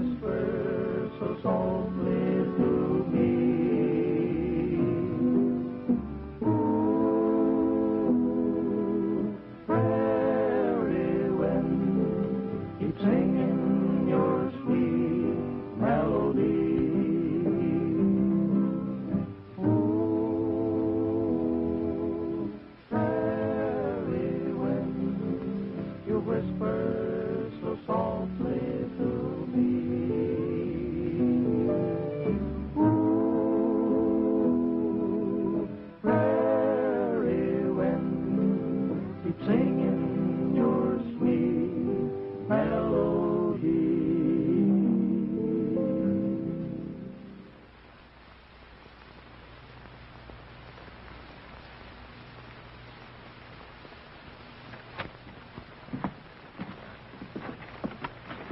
whisper so softly to me. Ooh, prairie wind, keep singing your sweet melody. Ooh, prairie wind, you whisper so softly to me.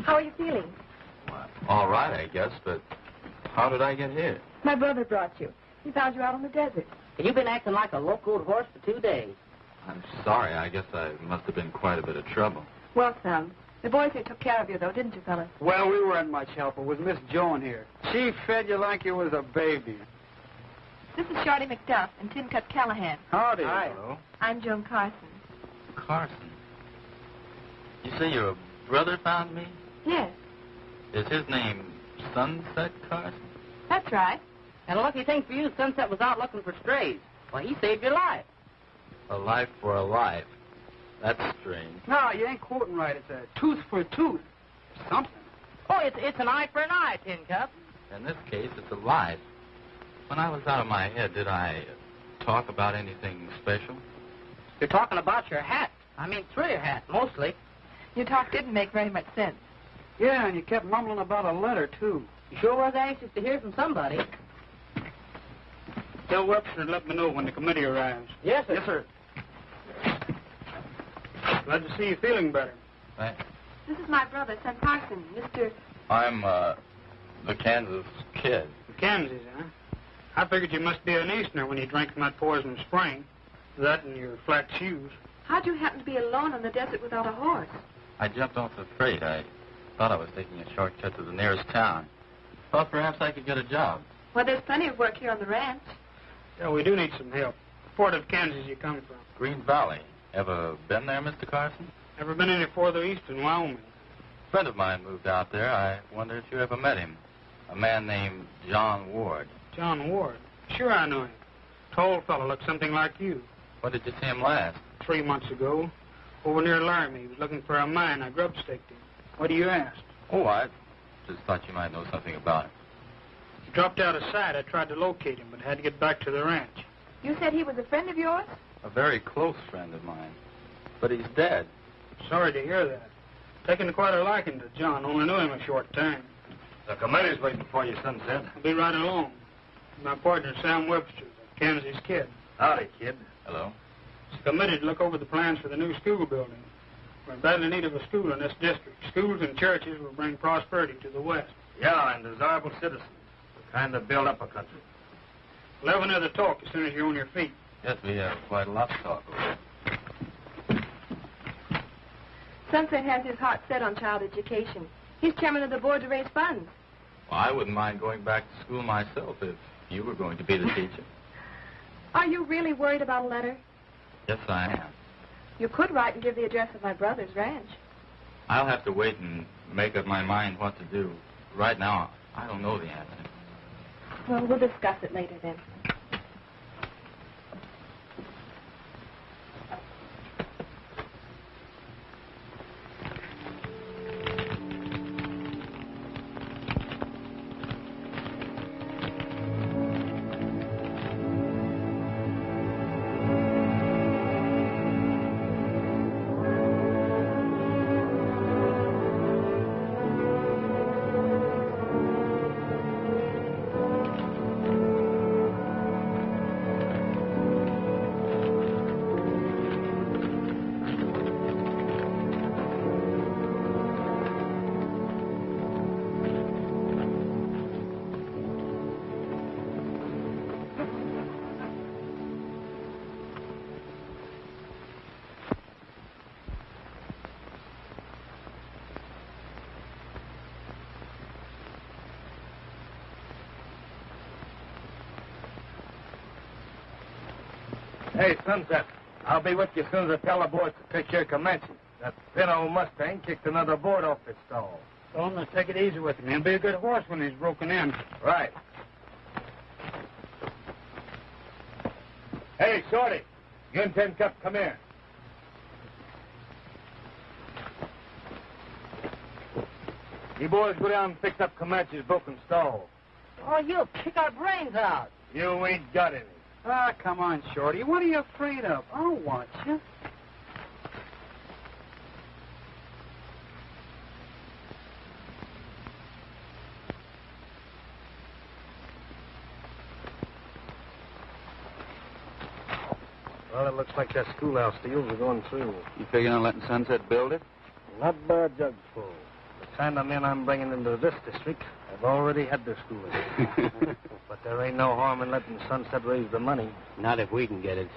How are you feeling? Well, all right, I guess, but how did I get here? My brother brought you. He found you out on the desert. And you've been acting like a locoed horse for 2 days. I'm sorry. I guess I must have been quite a bit of trouble. Well, Sam, the boys here took care of you, though, didn't you, fellas? Well, we weren't much help. It was Miss Joan here. She fed you like you was a baby. This is Shorty McDuff and Tin Cup Callahan. Howdy. Hi. Hello. I'm Joan Carson. Carson? You say your brother found me? Yes. Is his name Sunset Carson? That's right. And a lucky thing for you, Sunset was out looking for strays. Well, he saved your life. A life for a life? That's strange. No, you ain't quoting right. It's a tooth for a tooth. Something. Oh, it's an eye for an eye, Tin Cup. In this case, it's a lie. When I was out of my head, did I talk about anything special? You're talking about your hat. I mean, through your hat, mostly. Your talk didn't make very much sense. Yeah, and you kept mumbling about a letter, too. You sure was anxious to hear from somebody. Tell Webster and let me know when the committee arrives. Yes, sir. Yes, sir. Glad to see you feeling better. Thanks. This is my brother, Sam Carson, Mr. I'm, the Kansas Kid. The Kansas, huh? I figured you must be an Easterner when you drank from that poison spring. That and your flat shoes. How'd you happen to be alone in the desert without a horse? I jumped off the freight. I thought I was taking a shortcut to the nearest town. Thought perhaps I could get a job. Well, there's plenty of work here on the ranch. Yeah, we do need some help. The part of Kansas you come from. Green Valley. Ever been there, Mr. Carson? Never been any further east in Wyoming. A friend of mine moved out there. I wonder if you ever met him. A man named John Ward. John Ward? Sure I know him. Tall fellow, looks something like you. When did you see him last? 3 months ago. Over near Laramie. He was looking for a mine. I grub-staked him. What do you ask? Oh, I just thought you might know something about him. He dropped out of sight. I tried to locate him, but had to get back to the ranch. You said he was a friend of yours? A very close friend of mine. But he's dead. Sorry to hear that. Taken quite a liking to John. Only knew him a short time. The committee's waiting for you, Sunset. I'll be right along. My partner, Sam Webster, the Kansas Kid. Howdy, Kid. Hello. It's the committee to look over the plans for the new school building. We're in badly need of a school in this district. Schools and churches will bring prosperity to the West. Yeah, and desirable citizens. The kind that build up a country. We'll have another talk as soon as you're on your feet. Yes, we have quite a lot to talk about. Sunset has his heart set on child education. He's chairman of the board to raise funds. Well, I wouldn't mind going back to school myself if you were going to be the teacher. Are you really worried about a letter? Yes, I am. You could write and give the address of my brother's ranch. I'll have to wait and make up my mind what to do. Right now, I don't know the answer. Well, we'll discuss it later then. Hey, Sunset, I'll be with you as soon as the teleports take care of Comanche. That thin old Mustang kicked another board off its stall. Told him to take it easy with him. He'll be a good horse when he's broken in. Right. Hey, Shorty, you and Tin Cup, come here. You boys go down and fix up Comanche's broken stall. Oh, you'll kick our brains out. You ain't got any. Ah, come on, Shorty. What are you afraid of? I'll watch you. Well, it looks like that schoolhouse deals are going through. You figuring on letting Sunset build it? Not by a jugful. The kind of men I'm bringing into this district have already had their schooling. But there ain't no harm in letting Sunset raise the money. Not if we can get it.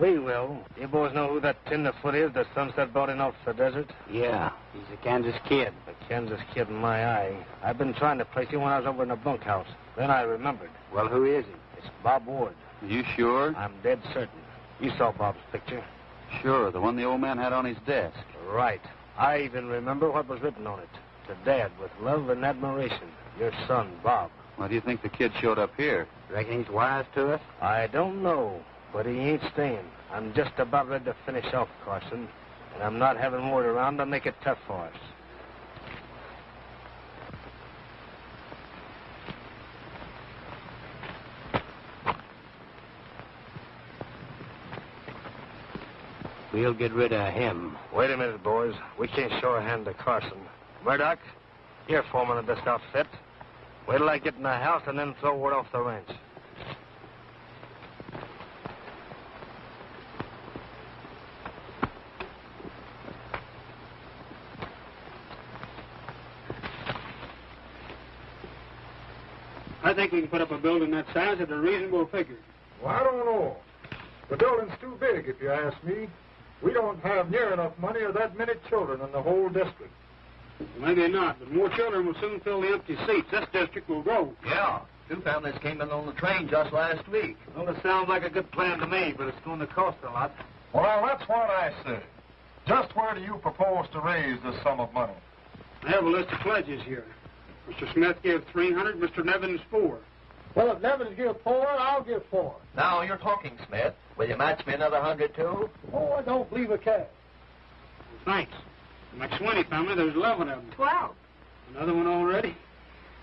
We will. You boys know who that tenderfoot is that Sunset brought in off the desert? Yeah, he's a Kansas Kid. A Kansas Kid in my eye. I've been trying to place him when I was over in the bunkhouse. Then I remembered. Well, who is he? It's Bob Ward. You sure? I'm dead certain. You saw Bob's picture. Sure, the one the old man had on his desk. Right. I even remember what was written on it. To Dad, with love and admiration, your son, Bob. Why do you think the kid showed up here? Reckon he's wise to us? I don't know, but he ain't staying. I'm just about ready to finish off Carson, and I'm not having Ward around to make it tough for us. We'll get rid of him. Wait a minute, boys. We can't show a hand to Carson. Murdoch, you're foreman of this outfit. Wait till I get in the house and then throw Ward off the ranch. I think we can put up a building that size at a reasonable figure. Well, I don't know. The building's too big, if you ask me. We don't have near enough money or that many children in the whole district. Maybe not, but more children will soon fill the empty seats. This district will grow. Yeah. Two families came in on the train just last week. Well, it sounds like a good plan to me, but it's going to cost a lot. Well, that's what I said. Just where do you propose to raise this sum of money? I have a list of pledges here. Mr. Smith gave 300, Mr. Nevins 4. Well, if Nevins give 4, I'll give 4. Now, you're talking, Smith. Will you match me another 100, too? Oh, I don't believe a cat. Thanks. The McSweeney family, there's 11 of them. 12. Another one already.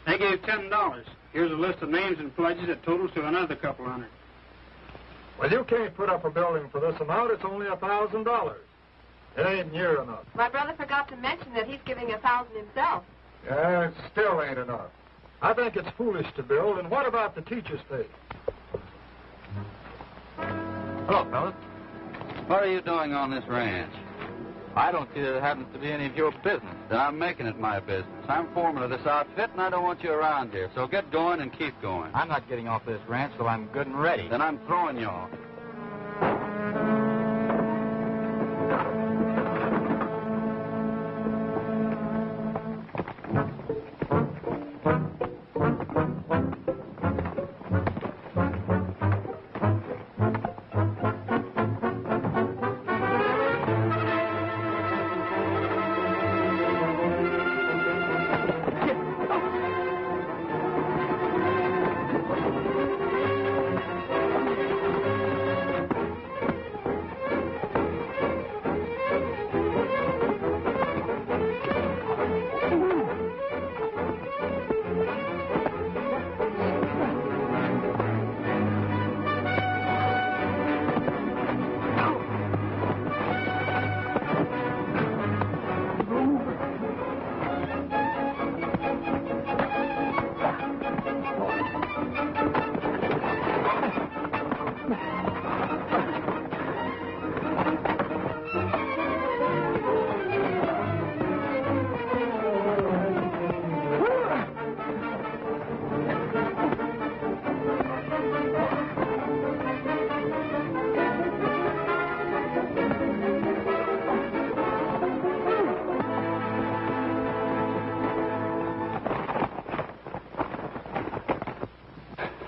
They gave $10. Here's a list of names and pledges that totals to another couple hundred. Well, you can't put up a building for this amount. It's only $1,000. It ain't near enough. My brother forgot to mention that he's giving $1,000 himself. Yeah, it still ain't enough. I think it's foolish to build, and what about the teacher's pay? Hello, fellas. What are you doing on this ranch? I don't see that it happens to be any of your business. I'm making it my business. I'm foreman of this outfit, and I don't want you around here. So get going and keep going. I'm not getting off this ranch till I'm good and ready. Then I'm throwing you off.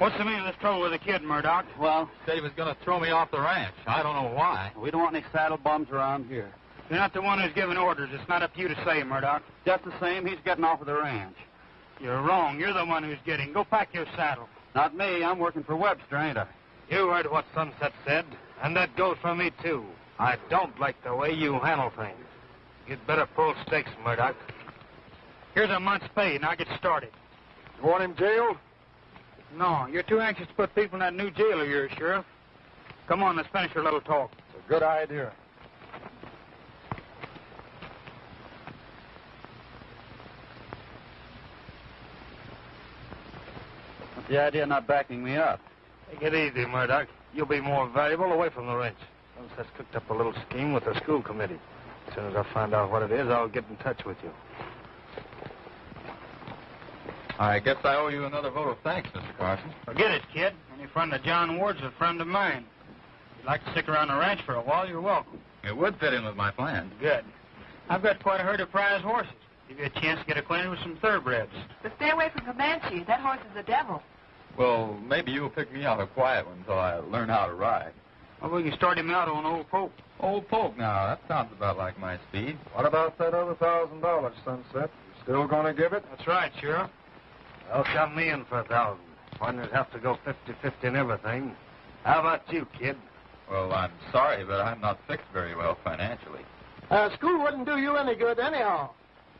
What's the meaning of this trouble with the kid, Murdoch? Well, said he was going to throw me off the ranch. I don't know why. We don't want any saddle bums around here. You're not the one who's giving orders. It's not up to you to say, Murdoch. Just the same, he's getting off of the ranch. You're wrong. You're the one who's getting. Go pack your saddle. Not me. I'm working for Webster, ain't I? You heard what Sunset said, and that goes for me, too. I don't like the way you handle things. You'd better pull stakes, Murdoch. Here's a month's pay. Now get started. You want him jailed? No, you're too anxious to put people in that new jail of yours, Sheriff. Come on, let's finish your little talk. It's a good idea. What's the idea of not backing me up? Take it easy, Murdoch. You'll be more valuable away from the ranch. Sunset's cooked up a little scheme with the school committee. As soon as I find out what it is, I'll get in touch with you. I guess I owe you another vote of thanks, Mr. Carson. Forget it, kid. Any friend of John Ward's a friend of mine. If you'd like to stick around the ranch for a while, you're welcome. It would fit in with my plan. Good. I've got quite a herd of prize horses. Give you a chance to get acquainted with some thoroughbreds. But stay away from Comanche. That horse is the devil. Well, maybe you'll pick me out a quiet one until I learn how to ride. Well, we can start him out on Old Pope. Old Pope, now, that sounds about like my speed. What about that other $1,000, Sunset? You still going to give it? That's right, Sheriff. They'll shove me in for $1,000. One would have to go 50-50 in everything. How about you, kid? Well, I'm sorry, but I'm not fixed very well financially. School wouldn't do you any good anyhow.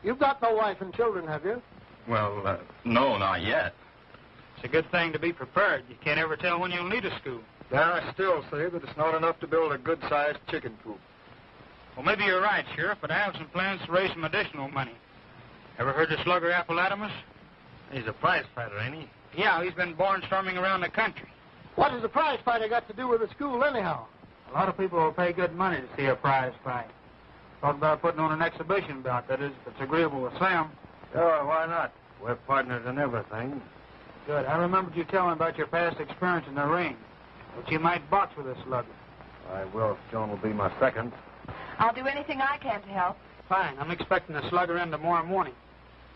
You've got no wife and children, have you? Well, no, not yet. It's a good thing to be prepared. You can't ever tell when you'll need a school. Now, I still say that it's not enough to build a good-sized chicken coop. Well, maybe you're right, Sheriff, but I have some plans to raise some additional money. Ever heard of Slugger Apollodamus? He's a prize fighter, ain't he? Yeah, he's been barnstorming around the country. What has a prize fighter got to do with a school, anyhow? A lot of people will pay good money to see a prize fight. Thought about putting on an exhibition bout, that is, if it's agreeable with Sam. Sure, why not? We're partners in everything. Good. I remembered you telling about your past experience in the ring. But you might box with this slugger. I will, if Joan will be my second. I'll do anything I can to help. Fine. I'm expecting the slugger in tomorrow morning.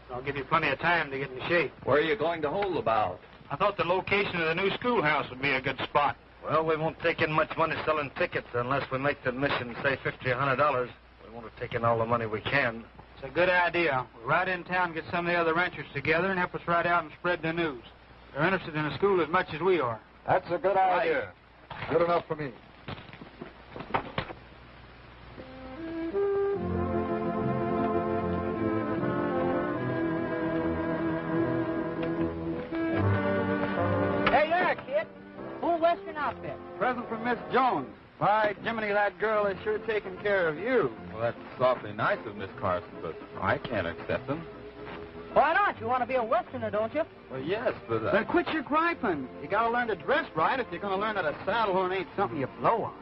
I'll give you plenty of time to get in shape. Where are you going to hold the bout? I thought the location of the new schoolhouse would be a good spot. Well, we won't take in much money selling tickets unless we make the admission, say, $50 or $100. We want to take in all the money we can. It's a good idea. We'll ride in town, get some of the other ranchers together, and help us ride out and spread the news. They're interested in the school as much as we are. That's a good idea. Good enough for me. Hey, there, kid. Full Western outfit. Present from Miss Jones. By Jiminy, that girl is sure taking care of you. Well, that's awfully nice of Miss Carson, but I can't accept them. Why not? You want to be a Westerner, don't you? Well, yes, but... Then quit your griping. You got to learn to dress right if you're going to learn that a saddle horn ain't something you blow on.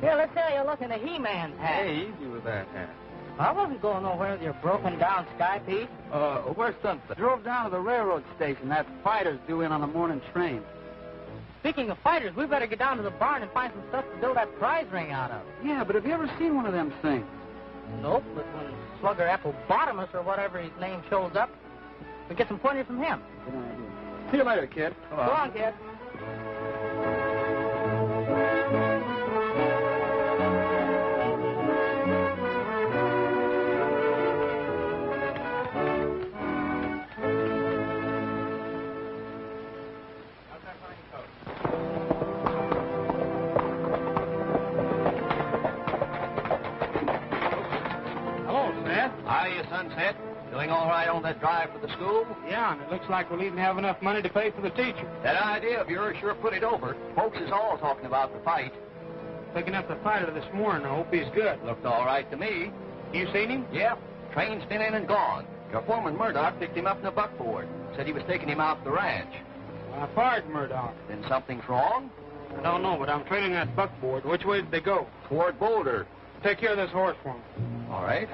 Here, let's say you're looking at He-Man's hat. Hey, easy with that hat. I wasn't going nowhere with your broken-down Sky Pete. Where's Sunset? Drove down to the railroad station. That fighter's due in on the morning train. Speaking of fighters, we better get down to the barn and find some stuff to build that prize ring out of. Yeah, but have you ever seen one of them things? Nope, but when Slugger Apollodamus or whatever his name shows up, we get some pointers from him. Good idea. See you later, kid. Go on, kid. Sunset, doing all right on that drive for the school? Yeah, and it looks like we'll even have enough money to pay for the teacher. That idea of yours sure put it over. Folks is all talking about the fight. Picking up the fighter this morning. I hope he's good. Looked all right to me. You seen him? Yeah. Train's been in and gone. Your foreman, Murdoch, picked him up in a buckboard. Said he was taking him out to the ranch. Well, I fired Murdoch. Then something's wrong? I don't know, but I'm training that buckboard. Which way did they go? Toward Boulder. Take care of this horse for me. All right.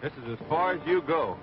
This is as far as you go.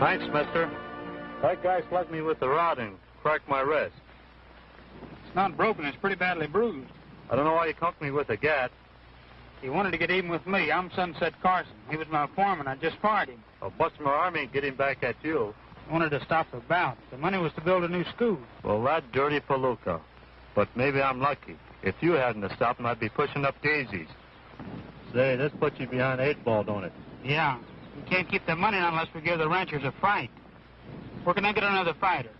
Thanks, mister. That guy slugged me with the rod and cracked my wrist. It's not broken. It's pretty badly bruised. I don't know why you cuffed me with a gat. He wanted to get even with me. I'm Sunset Carson. He was my foreman. I just fired him. I'll bust my arm and get him back at you. I wanted to stop the bout. The money was to build a new school. Well, that dirty palooka. But maybe I'm lucky. If you hadn't stopped him, I'd be pushing up daisies. Say, this puts you behind the eight ball, don't it? Yeah. We can't keep the money unless we give the ranchers a fight. Where can I get another fighter?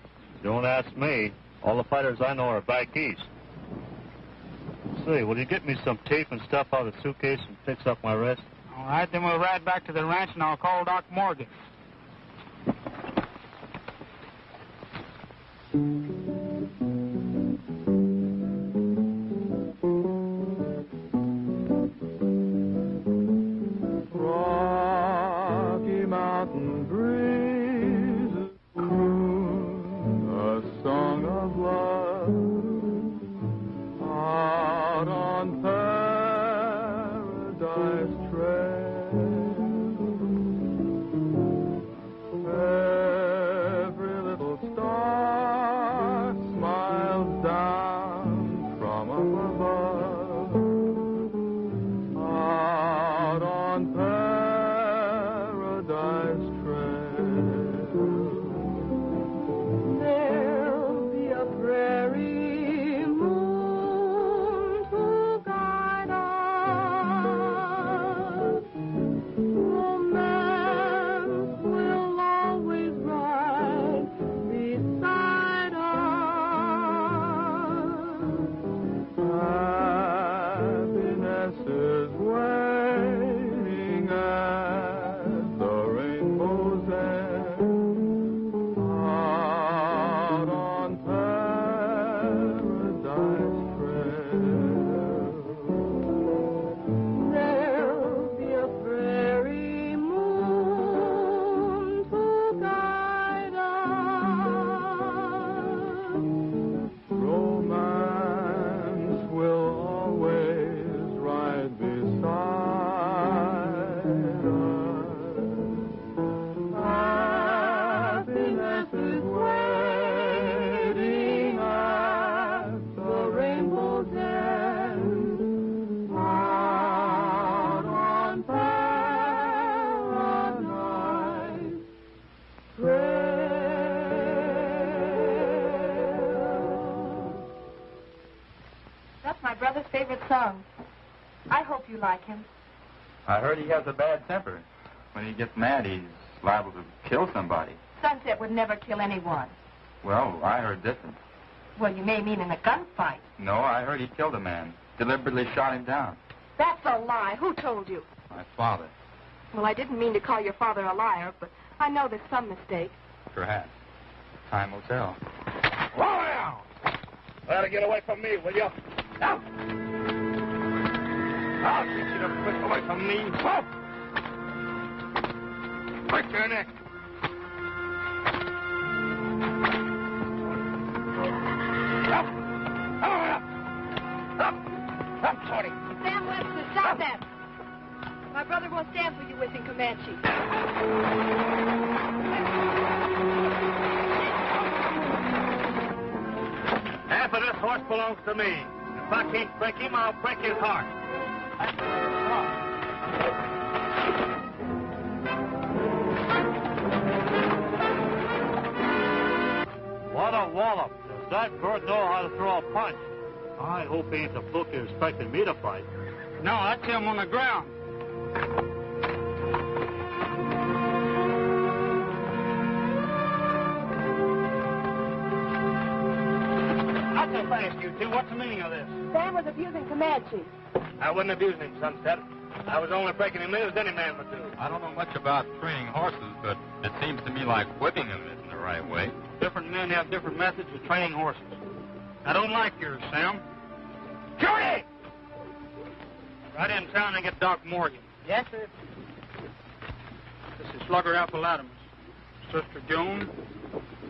Don't ask me. All the fighters I know are back east. Say, will you get me some tape and stuff out of the suitcase and fix up my wrist? All right, then we'll ride back to the ranch and I'll call Doc Morgan. I hope you like him. I heard he has a bad temper. When he gets mad, he's liable to kill somebody. Sunset would never kill anyone. Well, I heard different. Well, you may mean in a gunfight. No, I heard he killed a man. Deliberately shot him down. That's a lie. Who told you? My father. Well, I didn't mean to call your father a liar, but I know there's some mistake. Perhaps. Time will tell. Roll down! Try to get away from me, will you? Now! I'll get you to quick away from me. Whoa! Break your neck. Up! Up! Up! Up, Shorty! Sam Webster, Stop that! My brother won't stand for you within Comanche. Half of this horse belongs to me. If I can't break him, I'll break his heart. What a wallop. Does that bird know how to throw a punch? I hope he ain't the fluke who's expecting me to fight. No, that's him on the ground. Not so fast, you two. What's the meaning of this? Sam was abusing Comanche. I wasn't abusing him, Sunset. I was only breaking him loose any man would do. I don't know much about training horses, but it seems to me like whipping them isn't the right way. Different men have different methods of training horses. I don't like yours, Sam. Shorty! Right in town and get Doc Morgan. Yes, sir. This is Slugger Apollodamus, Sister Joan,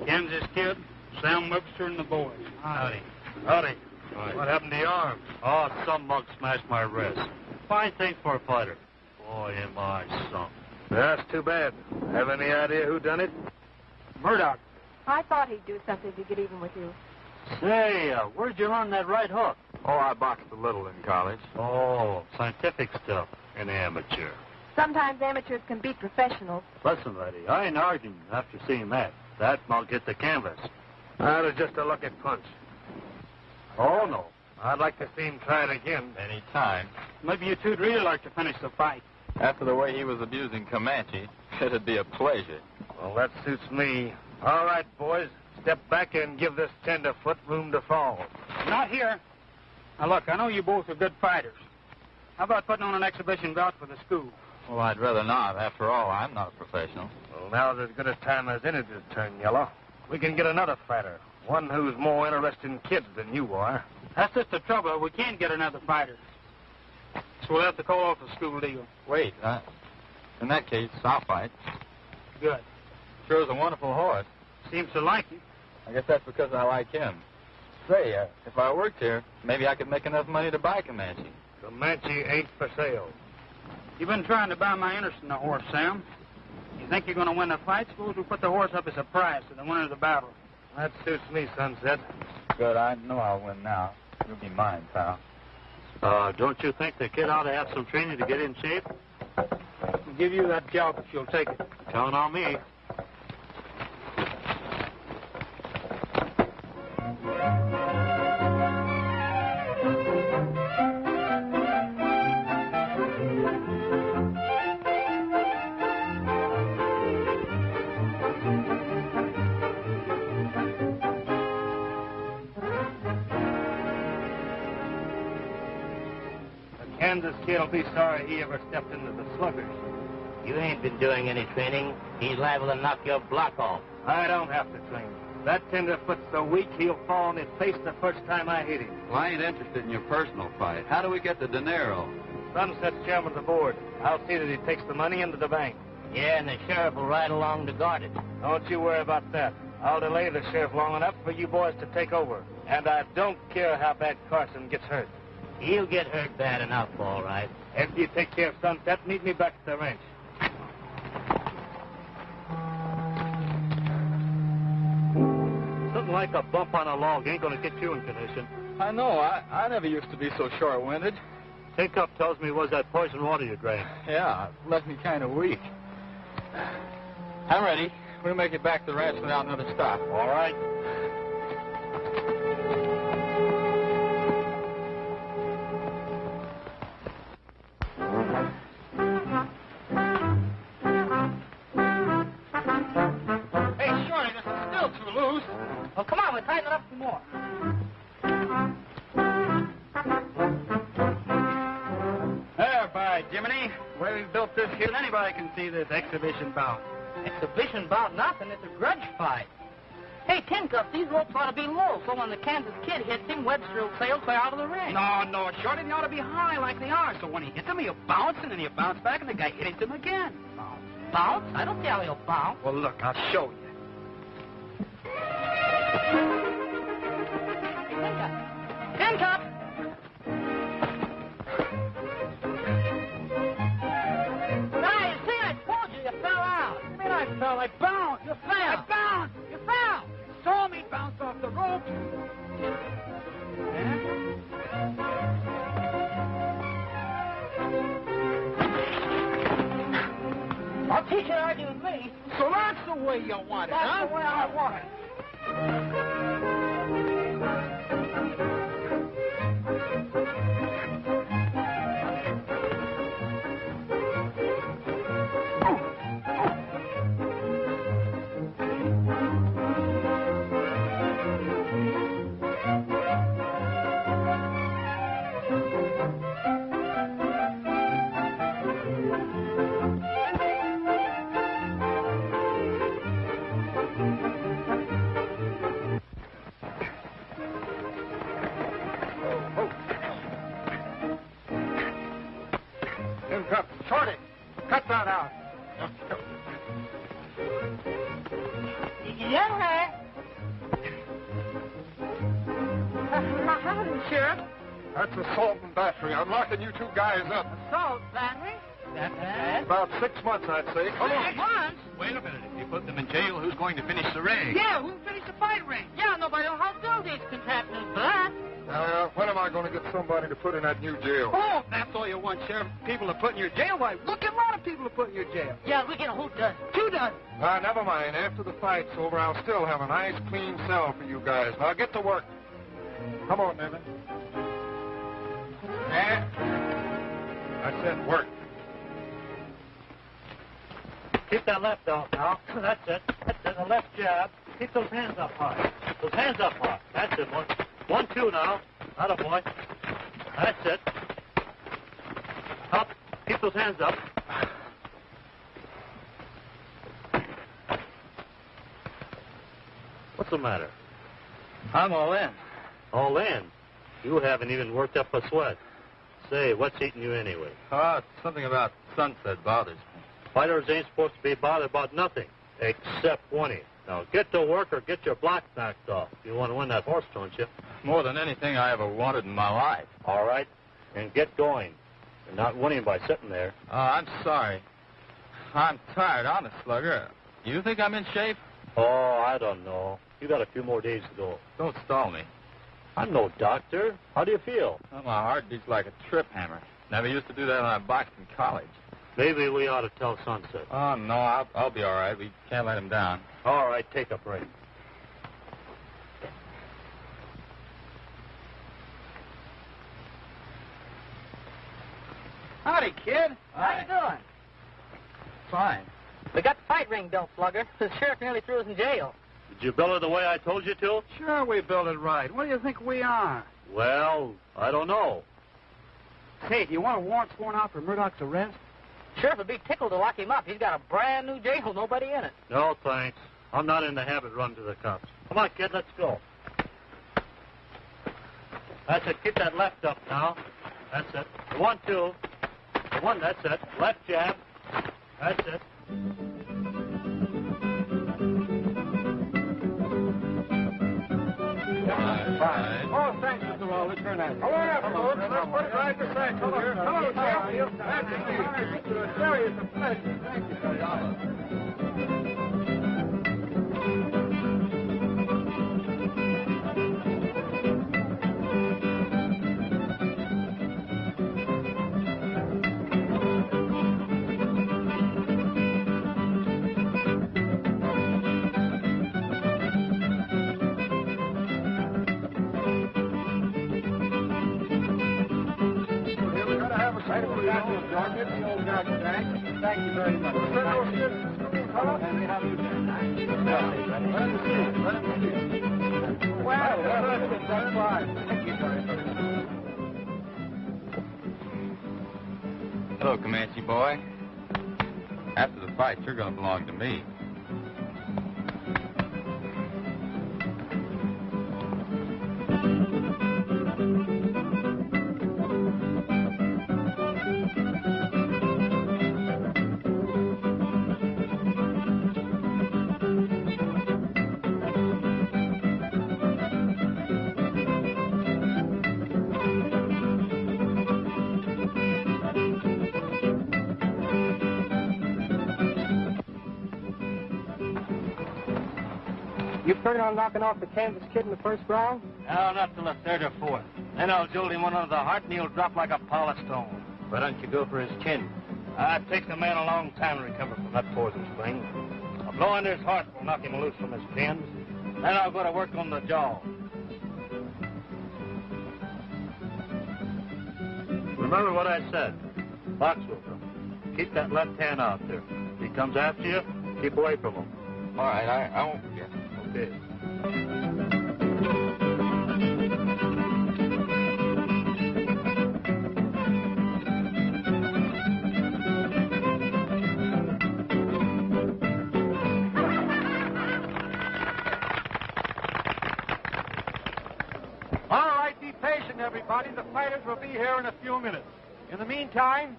Kansas Kid, Sam Webster, and the boys. Howdy. Howdy. Howdy. What happened to your arm? Oh, some monk smashed my wrist. Fine thing for a fighter. Boy, am I sunk. That's too bad. Have any idea who done it? Murdoch. I thought he'd do something to get even with you. Say, where'd you learn that right hook? Oh, I boxed a little in college. Oh, scientific stuff. An amateur. Sometimes amateurs can be professionals. Listen, lady, I ain't arguing after seeing that. That monk'll get the canvas. That is just a lucky punch. Oh, no. I'd like to see him try it again. Any time. Maybe you two'd really like to finish the fight. After the way he was abusing Comanche, it'd be a pleasure. Well, that suits me. All right, boys. Step back and give this tenderfoot room to fall. Not here. Now, look, I know you both are good fighters. How about putting on an exhibition bout for the school? Well, I'd rather not. After all, I'm not a professional. Well, now's as good a time as any to turn yellow. We can get another fighter, one who's more interested in kids than you are. That's just the trouble. We can't get another fighter. So we'll have to call off the school deal. Wait, in that case, I'll fight. Good. Sure's a wonderful horse. Seems to like you. I guess that's because I like him. Say, if I worked here, maybe I could make enough money to buy Comanche. Comanche ain't for sale. You've been trying to buy my interest in the horse, Sam. You think you're going to win the fight? Suppose we put the horse up as a prize to the winner of the battle. That suits me, Sunset. Good. I know I'll win now. You'll be mine, pal. Don't you think the kid ought to have some training to get in shape? I'll give you that job if you'll take it. Count on me. This kid'll be sorry he ever stepped into the sluggers. You ain't been doing any training. He's liable to knock your block off. I don't have to train. That tenderfoot's so weak he'll fall on his face the first time I hit him. Well, I ain't interested in your personal fight. How do we get the dinero? Sunset's chairman of the board. I'll see that he takes the money into the bank. Yeah, and the sheriff will ride along to guard it. Don't you worry about that. I'll delay the sheriff long enough for you boys to take over. And I don't care how bad Carson gets hurt. He'll get hurt bad enough, all right. After you take care of Sunset, meet me back at the ranch. Something like a bump on a log ain't gonna get you in condition. I know. I never used to be so short-winded. Tin Cup tells me it was that poison water you drank. Yeah, it left me kind of weak. I'm ready. We'll make it back to the ranch without another stop. All right. This exhibition bout. Exhibition bout nothing. It's a grudge fight. Hey, Tin Cup, these ropes ought to be low, so when the Kansas Kid hits him, Webster will sail clear out of the ring. No, Shorty, they ought to be high like they are, so when he hits him, he'll bounce, and then he'll bounce back, and the guy hits him again. Bounce? Bounce? I don't see how he'll bounce. Well, look, I'll show you. Hey, Tin Cup. Tin Cup! Now, he can argue with me. So that's the way you want it, huh? That's the way I want it. Shorty, cut that out. Yes, sir. Howdy, Sheriff. That's assault and battery. I'm locking you two guys up. Assault, battery? That's bad. About 6 months, I'd say. Come on. 6 months? Wait a minute. If you put them in jail, who's going to finish the raid? Yeah, who finished the fight raid? Yeah, nobody will have to do this contraption for that. Now, when am I going to get somebody to put in that new jail? Oh, that's all you want, Sheriff. People to put in your jail? Why, look at a lot of people to put in your jail. Yeah, we get a whole dozen. 2 dozen. Never mind. After the fight's over, I'll still have a nice, clean cell for you guys. Now, get to work. Come on, Nevin. I said work. Keep that left off now. That's it. That's it. The left jab. Keep those hands up high. Those hands up high. That's it, one. 1, 2 now. Atta boy. That's it. Up. Keep those hands up. What's the matter? I'm all in. All in? You haven't even worked up a sweat. Say, what's eating you anyway? Something about Sunset bothers me. Fighters ain't supposed to be bothered about nothing except winning. Now, get to work or get your block knocked off. You want to win that horse, don't you? More than anything I ever wanted in my life. All right. And get going. You're not winning by sitting there. I'm sorry. I'm tired, honest, Slugger. You think I'm in shape? Oh, I don't know. You got a few more days to go. Don't stall me. I'm no doctor. How do you feel? Well, my heart beats like a trip hammer. Never used to do that when I boxed in college. Maybe we ought to tell Sunset. Oh, no, I'll be all right. We can't let him down. All right, take a break. Howdy, kid. Hi. How you doing? Fine. We got the fight ring built, Slugger. The sheriff nearly threw us in jail. Did you build it the way I told you to? Sure, we built it right. What do you think we are? Well, I don't know. Hey, do you want a warrant sworn out for Murdoch's arrest? Sheriff would be tickled to lock him up. He's got a brand new jail, nobody in it. No, thanks. I'm not in the habit of running to the cops. Come on, kid, let's go. That's it. Keep that left up now. That's it. The 1, 2. The 1, that's it. Left jab. That's it. Fine. Oh, thanks, Mr. Wallace. Very nice. Come on up, folks. Let's put it right beside you. Hello, Jeff. Glad to see you. Jerry, it's a pleasure. Thank you, Thank you very much. Hello, Comanche boy. After the fight, you're going to belong to me. On knocking off the Kansas Kid in the first round? No, not till the 3rd or 4th. Then I'll jolt him one under the heart and he'll drop like a pile of stone. Why don't you go for his chin? It took the man a long time to recover from that poison spring. A blow into his heart will knock him loose from his pins. Then I'll go to work on the jaw. Remember what I said. Box will come. Keep that left hand out there. If he comes after you, keep away from him. All right, I won't forget. Okay. Everybody, the fighters will be here in a few minutes. In the meantime,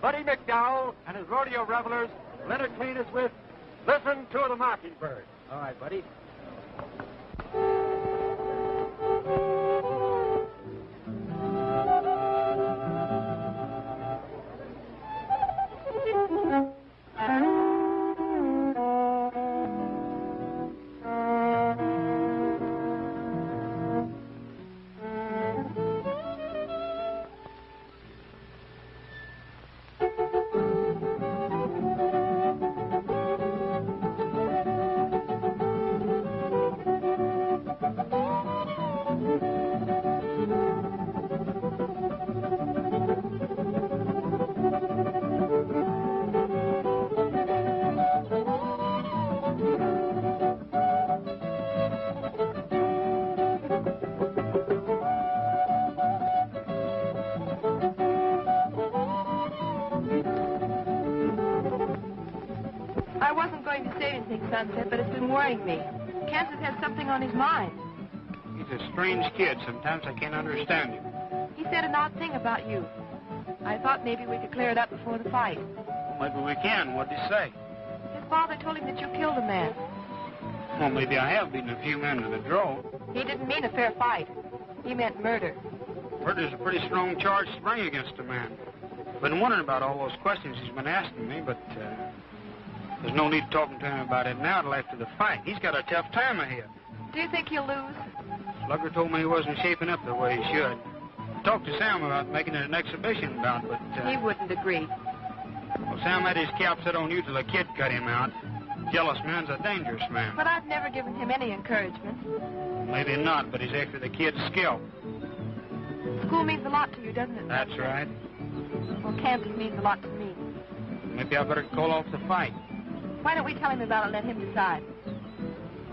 Buddy McDowell and his rodeo revelers, Leonard Clean is with Listen to the Mockingbird. All right, Buddy. Sunset, but it's been worrying me. Kansas has something on his mind. He's a strange kid. Sometimes I can't understand him. He said an odd thing about you. I thought maybe we could clear it up before the fight. Well, maybe we can. What did he say? His father told him that you killed a man. Well, maybe I have beaten a few men to the draw. He didn't mean a fair fight. He meant murder. Murder's a pretty strong charge to bring against a man. Been wondering about all those questions he's been asking me, but... There's no need talking to him about it now till after the fight. He's got a tough time ahead. Do you think he'll lose? Slugger told me he wasn't shaping up the way he should. I talked to Sam about making it an exhibition bout, but... He wouldn't agree. Well, Sam had his cap set on you till the kid cut him out. Jealous man's a dangerous man. But I've never given him any encouragement. Maybe not, but he's after the kid's skill. School means a lot to you, doesn't it? That's right. Well, Kansas means a lot to me. Maybe I better call off the fight. Why don't we tell him about it and let him decide?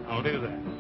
I'll do that.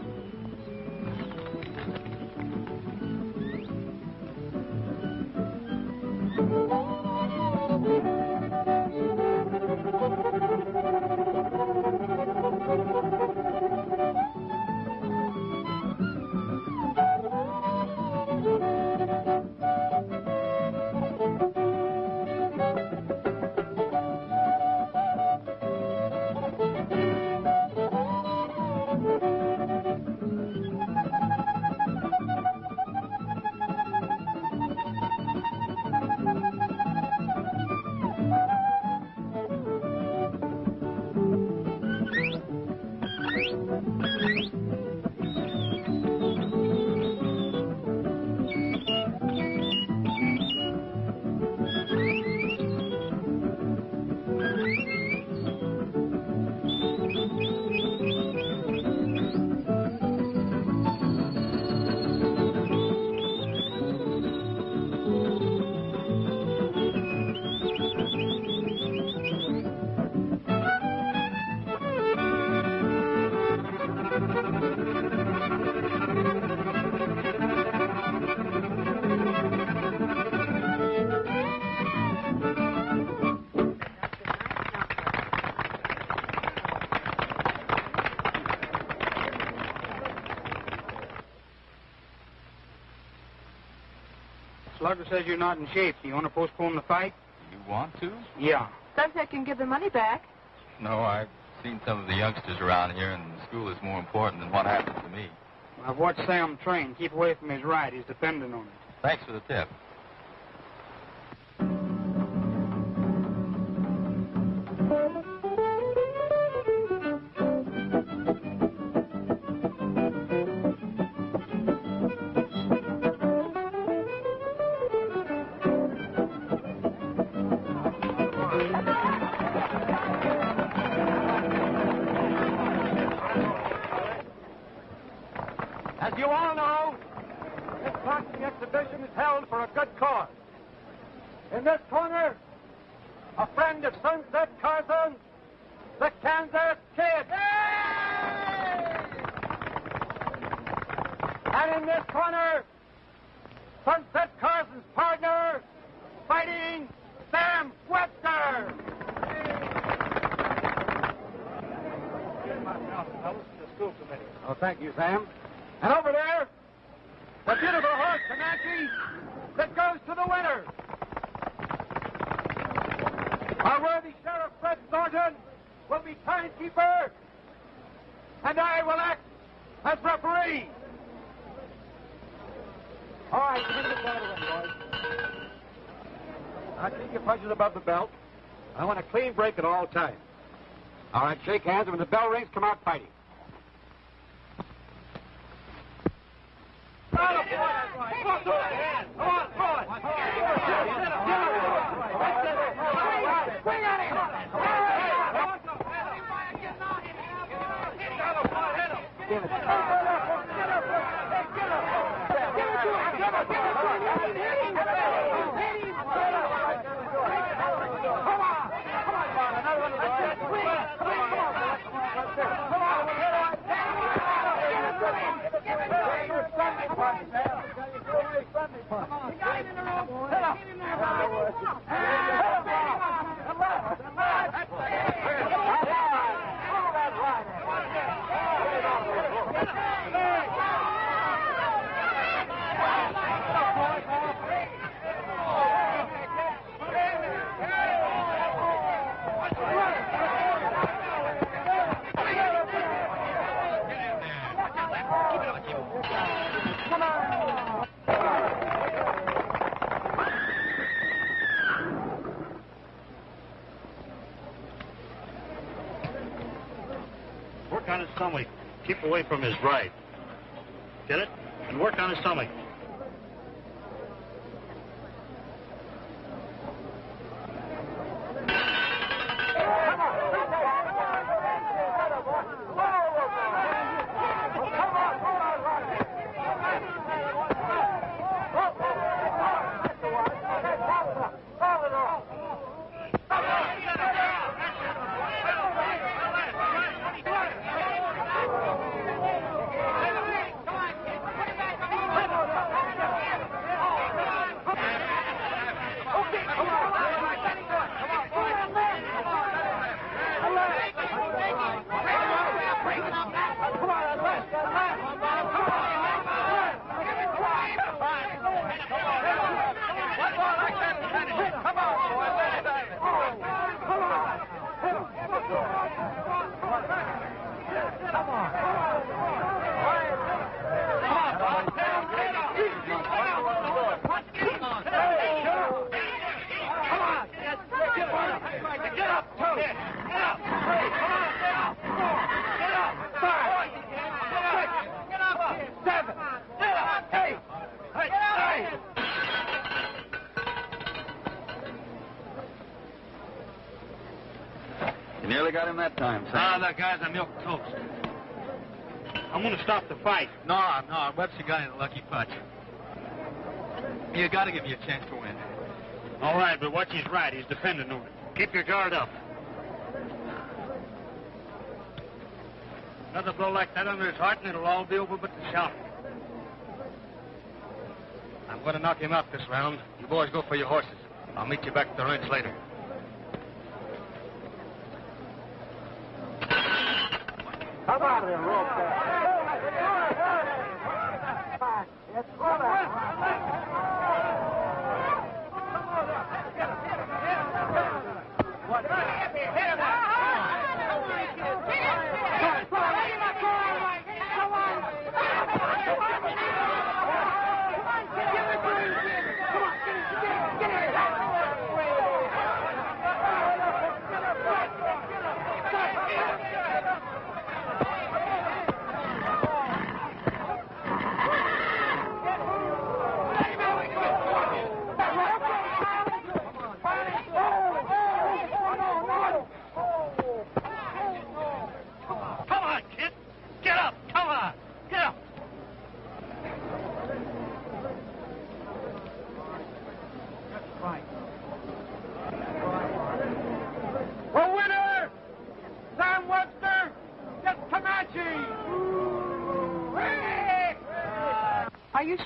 Slugger says you're not in shape. Do you want to postpone the fight? You want to? Yeah. Sunset can give the money back. No, I've seen some of the youngsters around here, and school is more important than what happens to me. I've watched Sam train. Keep away from his ride. He's dependent on it. Thanks for the tip. Sunset Carson. In this corner, a friend of Sunset Carson, the Kansas Kid. Yay! And in this corner, Sunset Carson's partner, fighting Sam Webster. Oh, thank you, Sam. And over there, the beautiful horse Comanche that goes to the winner. Our worthy Sheriff Fred Thornton will be timekeeper, and I will act as referee. All right, you can get out of them, boys. Now, keep your punches above the belt. I want a clean break at all times. All right, shake hands, and when the bell rings, come out fighting. Stomach. Keep away from his right. Get it? And work on his stomach. That guy's a milk toast. I'm going to stop the fight. No, Webster got in a lucky punch. You got to give me a chance to win. All right, but watch his right. He's dependent on it. Keep your guard up. Another blow like that under his heart, and it'll all be over but the shouting. I'm going to knock him out this round. You boys go for your horses. I'll meet you back at the ranch later.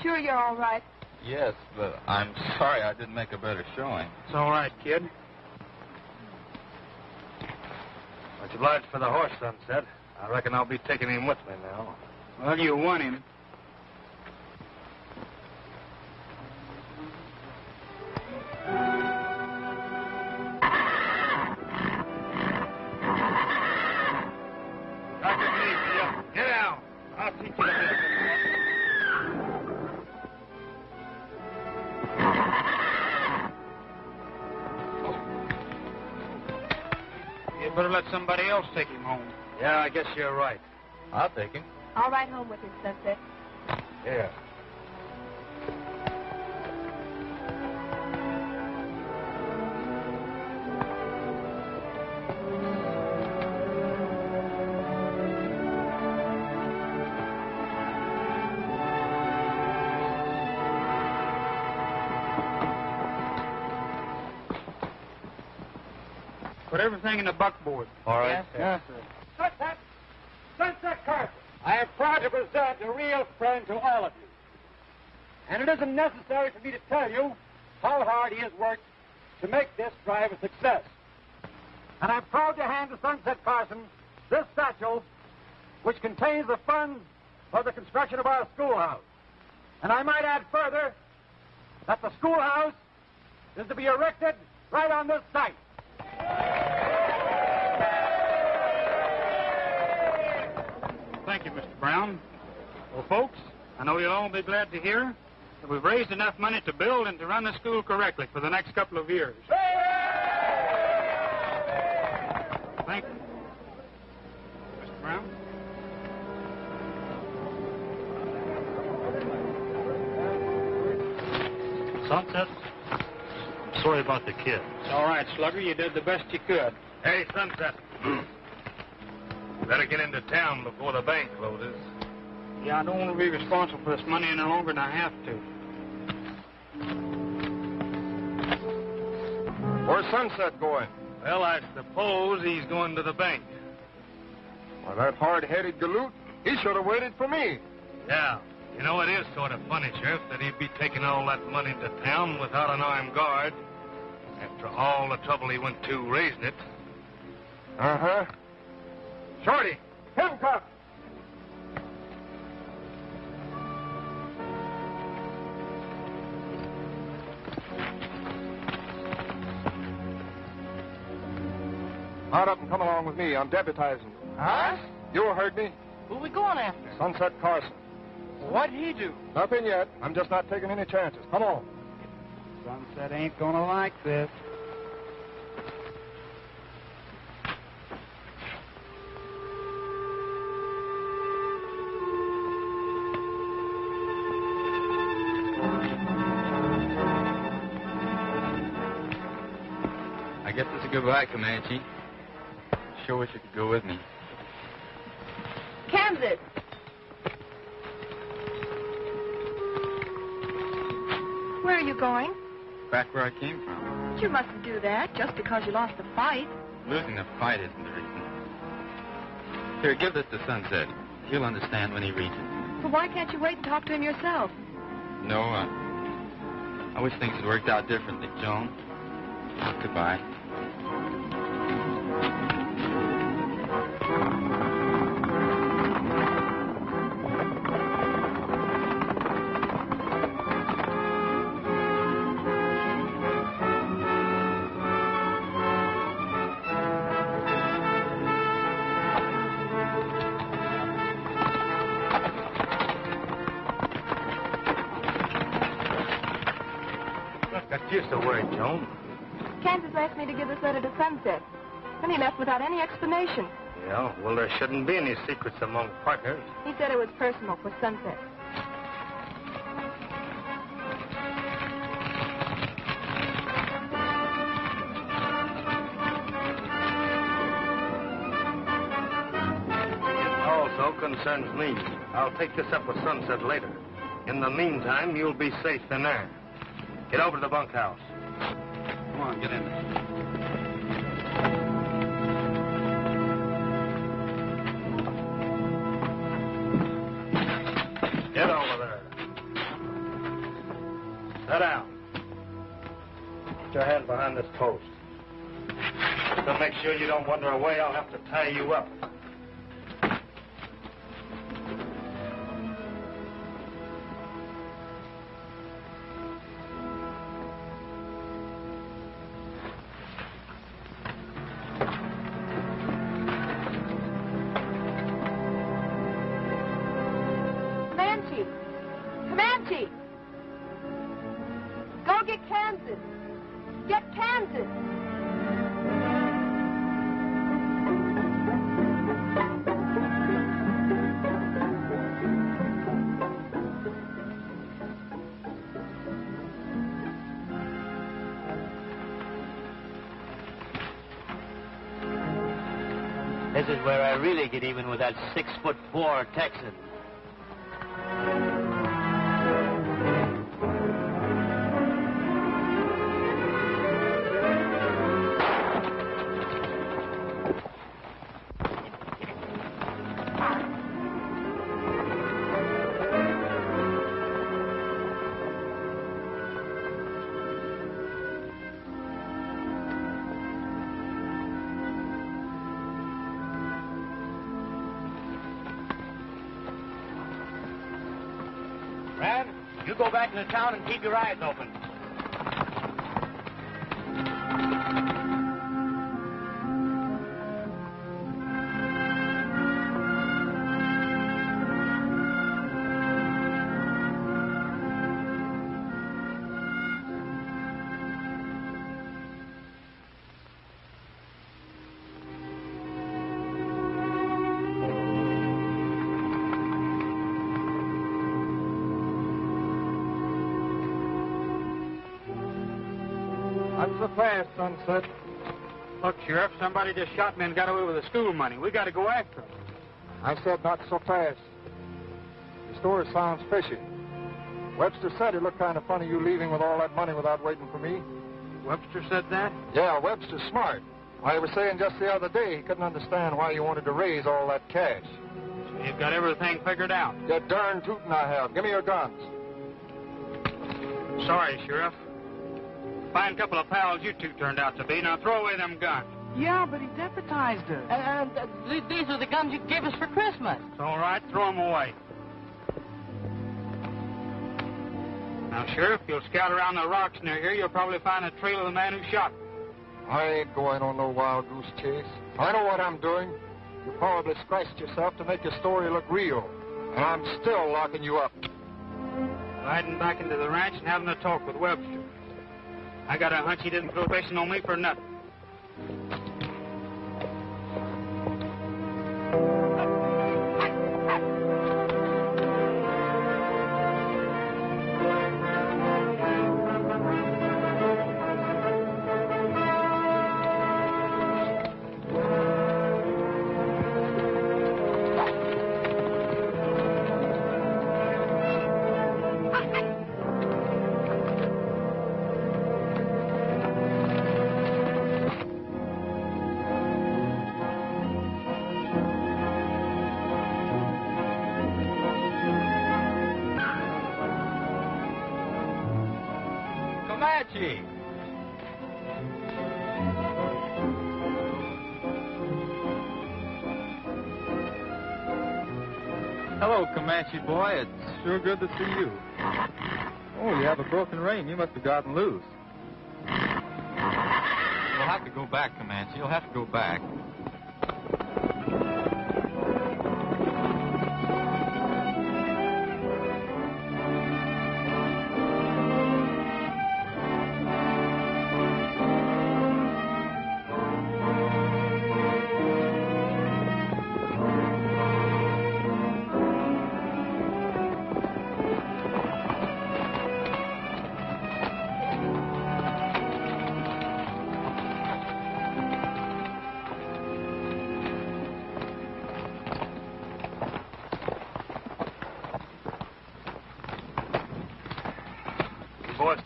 sure you're all right? Yes, but I'm sorry I didn't make a better showing. It's all right, kid. Much obliged for the horse, Sunset. I reckon I'll be taking him with me now. Well, you won him. Somebody else take him home. Yeah, I guess you're right. I'll take him. I'll ride home with him, Sunset. Yeah. Put everything in the buckboard. All right. Yes, sir. Sunset! Sunset Carson! I am proud to present a real friend to all of you. And it isn't necessary for me to tell you how hard he has worked to make this drive a success. And I'm proud to hand to Sunset Carson this satchel, which contains the funds for the construction of our schoolhouse. And I might add further that the schoolhouse is to be erected right on this site. Thank you, Mr. Brown. Well, folks, I know you'll all be glad to hear that we've raised enough money to build and to run the school correctly for the next couple of years. Thank you. Mr. Brown? Sunset, I'm sorry about the kid. It's all right, Slugger. You did the best you could. Hey, Sunset. Better get into town before the bank closes. Yeah, I don't want to be responsible for this money any longer than I have to. Where's Sunset going? Well, I suppose he's going to the bank. Well, that hard-headed galoot, he should have waited for me. Yeah. You know, it is sort of funny, Sheriff, that he'd be taking all that money to town without an armed guard after all the trouble he went to raising it. Uh-huh. Shorty, Tin Cup! Mount up and come along with me. I'm deputizing. Huh? You heard me. Who are we going after? Sunset Carson. What'd he do? Nothing yet. I'm just not taking any chances. Come on. Sunset ain't gonna like this. Goodbye, Comanche. Sure wish you could go with me. Kansas! Where are you going? Back where I came from. But you mustn't do that just because you lost the fight. Losing the fight isn't the reason. Here, give this to Sunset. He'll understand when he reaches. But why can't you wait and talk to him yourself? No, I wish things had worked out differently, Joan. Goodbye. Sunset. And he left without any explanation. Yeah, well, there shouldn't be any secrets among partners. He said it was personal for Sunset. It also concerns me. I'll take this up with Sunset later. In the meantime, you'll be safe in there. Get over to the bunkhouse. Come on, get in there. Get over there. Sit down. Put your hand behind this post. To make sure you don't wander away, I'll have to tie you up. This is where I really get even with that 6'4" Texan. Into town and keep your eyes open. Fast, Sunset. Look, Sheriff, somebody just shot me and got away with the school money. We got to go after him. I said not so fast. The story sounds fishy. Webster said it looked kind of funny you leaving with all that money without waiting for me. Webster said that? Yeah, Webster's smart. Why, he was saying just the other day he couldn't understand why you wanted to raise all that cash. So you've got everything figured out? You're darn tootin' I have. Give me your guns. Sorry, Sheriff. Fine couple of pals you two turned out to be. Now throw away them guns. Yeah, but he deputized us. These are the guns you gave us for Christmas. It's all right. Throw them away. Now, Sheriff, if you'll scout around the rocks near here, you'll probably find a trail of the man who shot me. I ain't going on no wild goose chase. I know what I'm doing. You probably scratched yourself to make your story look real. And I'm still locking you up. Riding back into the ranch and having a talk with Webster. I got a hunch he didn't throw bacon on me for nothing. Hello, Comanche boy. It's sure good to see you. Oh, you have a broken rein. You must have gotten loose. You'll have to go back, Comanche. You'll have to go back.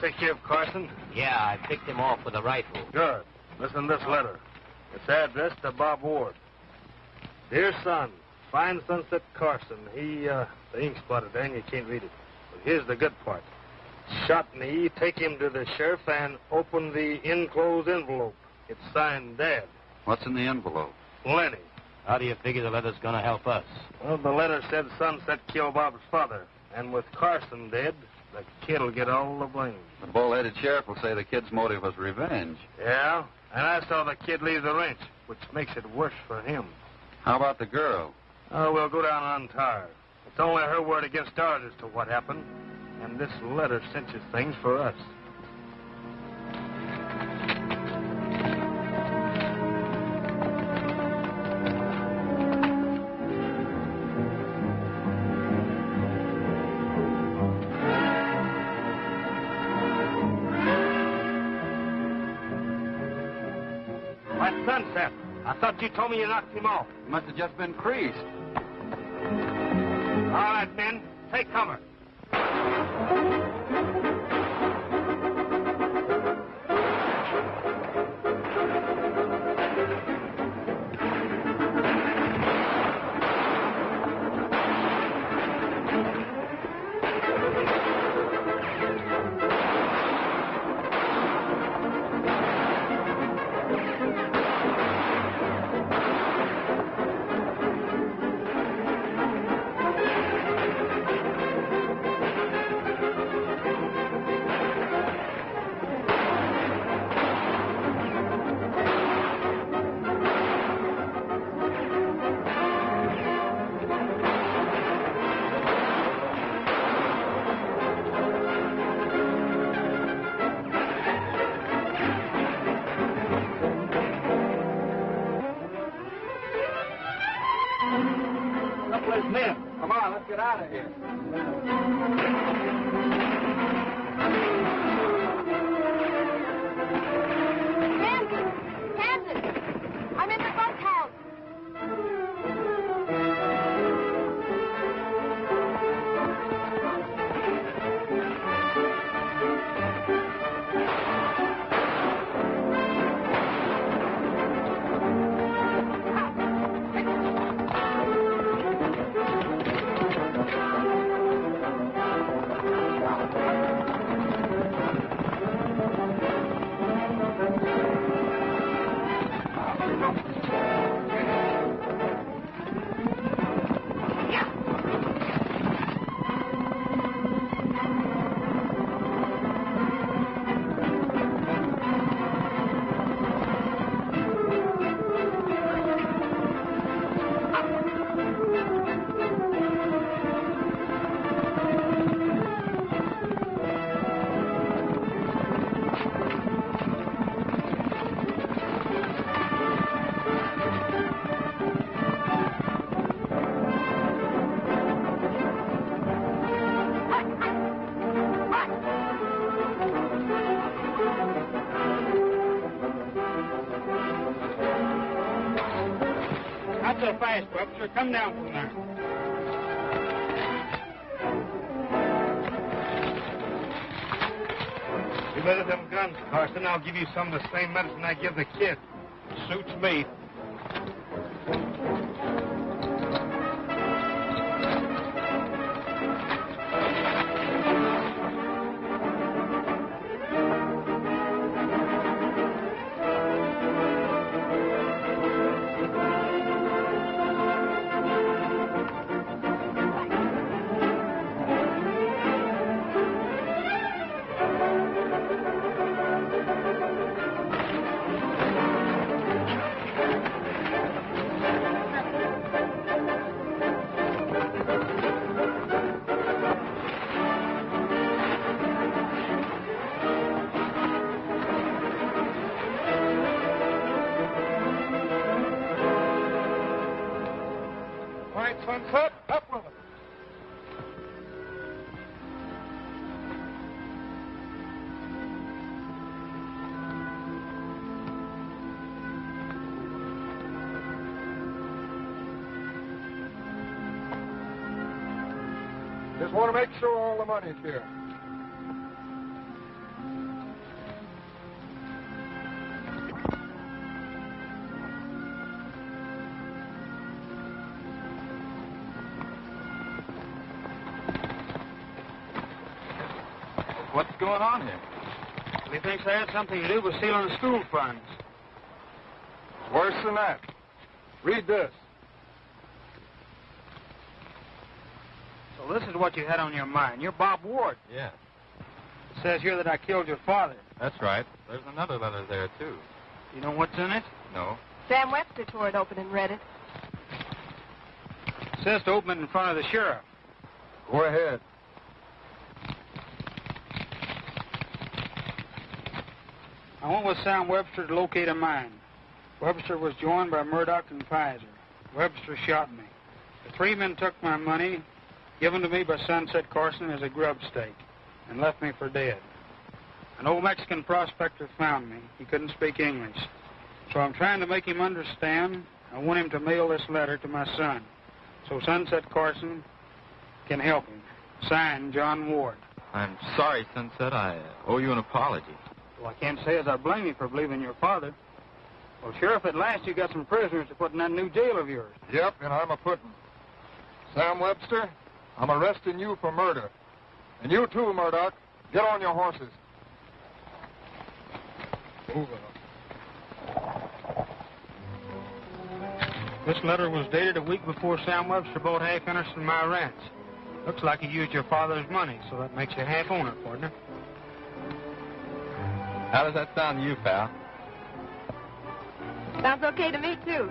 Take care of Carson? Yeah, I picked him off with a rifle. Good. Listen to this letter. It's addressed to Bob Ward. Dear son, find Sunset Carson. The ink's spotted, dang, you can't read it. But here's the good part. shot me, take him to the sheriff, and open the enclosed envelope. It's signed Dad. What's in the envelope? Lenny. How do you figure the letter's going to help us? Well, the letter said Sunset killed Bob's father. And with Carson dead, the kid'll get all the blame. The bull-headed sheriff will say the kid's motive was revenge. Yeah, and I saw the kid leave the ranch, which makes it worse for him. How about the girl? Oh, we'll go down untied. It's only her word against ours as to what happened. And this letter cinches things for us. You told me you knocked him off. It must have just been creased. All right, men, take cover. Webster, come down from there. You better them guns, Carson. I'll give you some of the same medicine I give the kid. Suits me. Sunset, up with it. Just want to make sure all the money's here. going on here? He thinks I had something to do with stealing the school funds. Worse than that. Read this. So this is what you had on your mind. You're Bob Ward. Yeah. It says here that I killed your father. That's right. There's another letter there, too. You know what's in it? No. Sam Webster tore it open and read it. It says to open it in front of the sheriff. Go ahead. I went with Sam Webster to locate a mine. Webster was joined by Murdoch and Pizer. Webster shot me. The three men took my money, given to me by Sunset Carson as a grub stake, and left me for dead. An old Mexican prospector found me. He couldn't speak English. So I'm trying to make him understand. I want him to mail this letter to my son, so Sunset Carson can help him. Signed, John Ward. I'm sorry, Sunset. I owe you an apology. Well, I can't say as I blame you for believing your father. Well, Sheriff, at last you got some prisoners to put in that new jail of yours. Yep, and I'm a puttin'. Sam Webster, I'm arresting you for murder. And you too, Murdoch. Get on your horses. Move up. This letter was dated a week before Sam Webster bought half interest in my ranch. Looks like he used your father's money, so that makes you half owner, partner. How does that sound to you, pal? Sounds okay to me, too.